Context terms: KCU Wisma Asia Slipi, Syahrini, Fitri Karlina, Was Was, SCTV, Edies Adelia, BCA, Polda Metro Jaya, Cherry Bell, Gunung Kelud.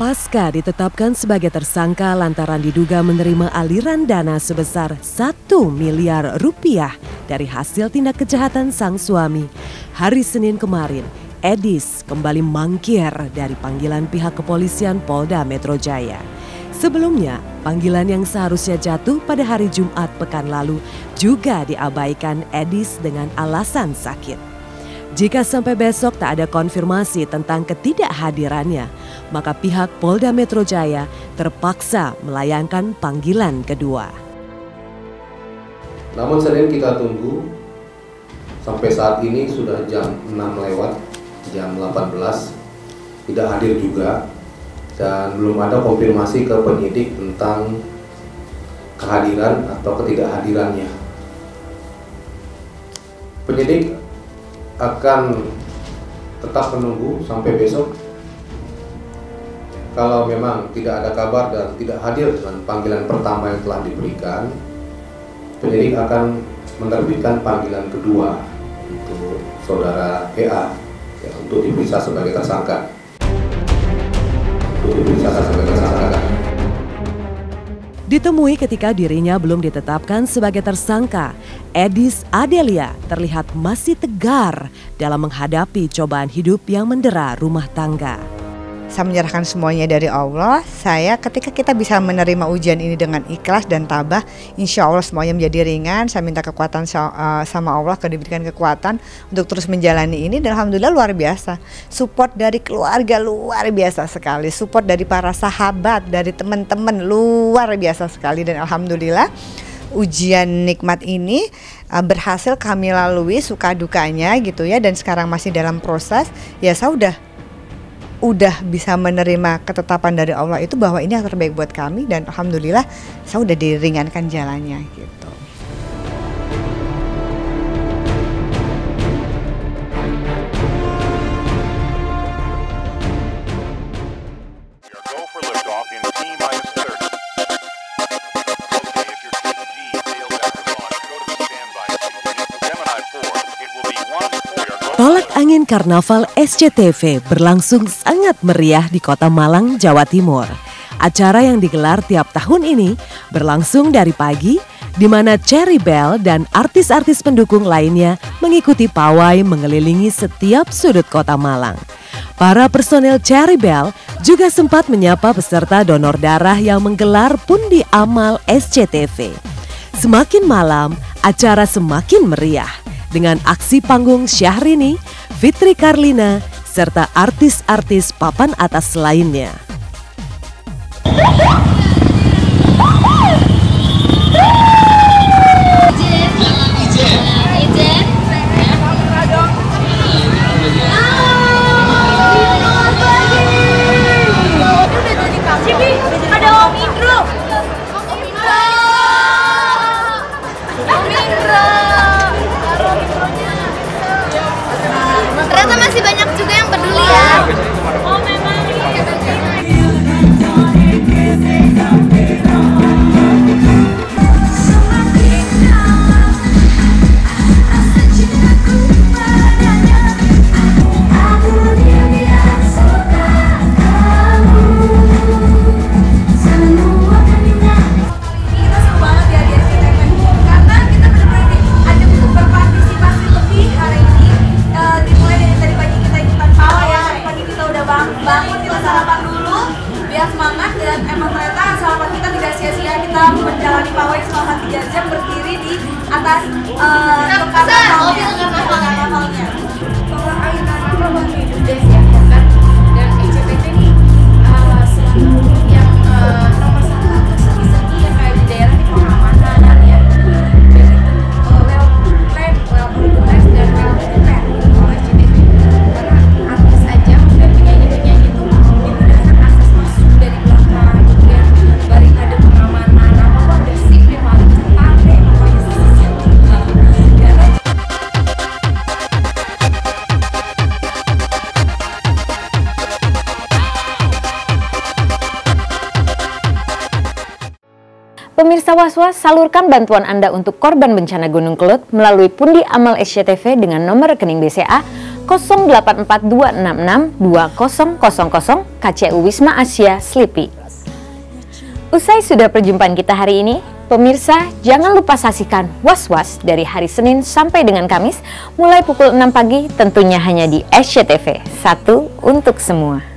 Pasca ditetapkan sebagai tersangka lantaran diduga menerima aliran dana sebesar 1 miliar rupiah dari hasil tindak kejahatan sang suami. Hari Senin kemarin, Edies kembali mangkir dari panggilan pihak kepolisian Polda Metro Jaya. Sebelumnya, panggilan yang seharusnya jatuh pada hari Jumat pekan lalu juga diabaikan Edies dengan alasan sakit. Jika sampai besok tak ada konfirmasi tentang ketidakhadirannya, maka pihak Polda Metro Jaya terpaksa melayangkan panggilan kedua. Namun Senin kita tunggu, sampai saat ini sudah jam 6 lewat, jam 18, tidak hadir juga. Dan belum ada konfirmasi ke penyidik tentang kehadiran atau ketidakhadirannya. Penyidik akan tetap menunggu sampai besok. Kalau memang tidak ada kabar dan tidak hadir dengan panggilan pertama yang telah diberikan, penyidik akan menerbitkan panggilan kedua untuk saudara EA ya, untuk diperiksa sebagai tersangka. Ditemui ketika dirinya belum ditetapkan sebagai tersangka, Edies Adelia terlihat masih tegar dalam menghadapi cobaan hidup yang mendera rumah tangga. Saya menyerahkan semuanya dari Allah. Ketika kita bisa menerima ujian ini dengan ikhlas dan tabah, insya Allah semuanya menjadi ringan. Saya minta kekuatan sama Allah, diberikan kekuatan untuk terus menjalani ini. Dan alhamdulillah luar biasa. Support dari keluarga luar biasa sekali. Support dari para sahabat, dari teman-teman luar biasa sekali. Dan alhamdulillah ujian nikmat ini berhasil kami lalui suka dukanya gitu ya. Dan sekarang masih dalam proses. Ya saya udah bisa menerima ketetapan dari Allah itu bahwa ini yang terbaik buat kami, dan alhamdulillah saya udah diringankan jalannya gitu. Tolak angin Karnaval SCTV berlangsung sangat meriah di Kota Malang, Jawa Timur. Acara yang digelar tiap tahun ini berlangsung dari pagi, di mana Cherry Bell dan artis-artis pendukung lainnya mengikuti pawai mengelilingi setiap sudut Kota Malang. Para personel Cherry Bell juga sempat menyapa peserta donor darah yang menggelar pundi amal SCTV. Semakin malam, acara semakin meriah dengan aksi panggung Syahrini, Fitri Karlina, serta artis-artis papan atas lainnya. Pemirsa Was-Was, salurkan bantuan Anda untuk korban bencana Gunung Kelud melalui pundi amal SCTV dengan nomor rekening BCA 0842662000 KCU Wisma Asia Slipi. Usai sudah perjumpaan kita hari ini, pemirsa, jangan lupa saksikan Was-Was dari hari Senin sampai dengan Kamis mulai pukul 6 pagi, tentunya hanya di SCTV, satu untuk semua.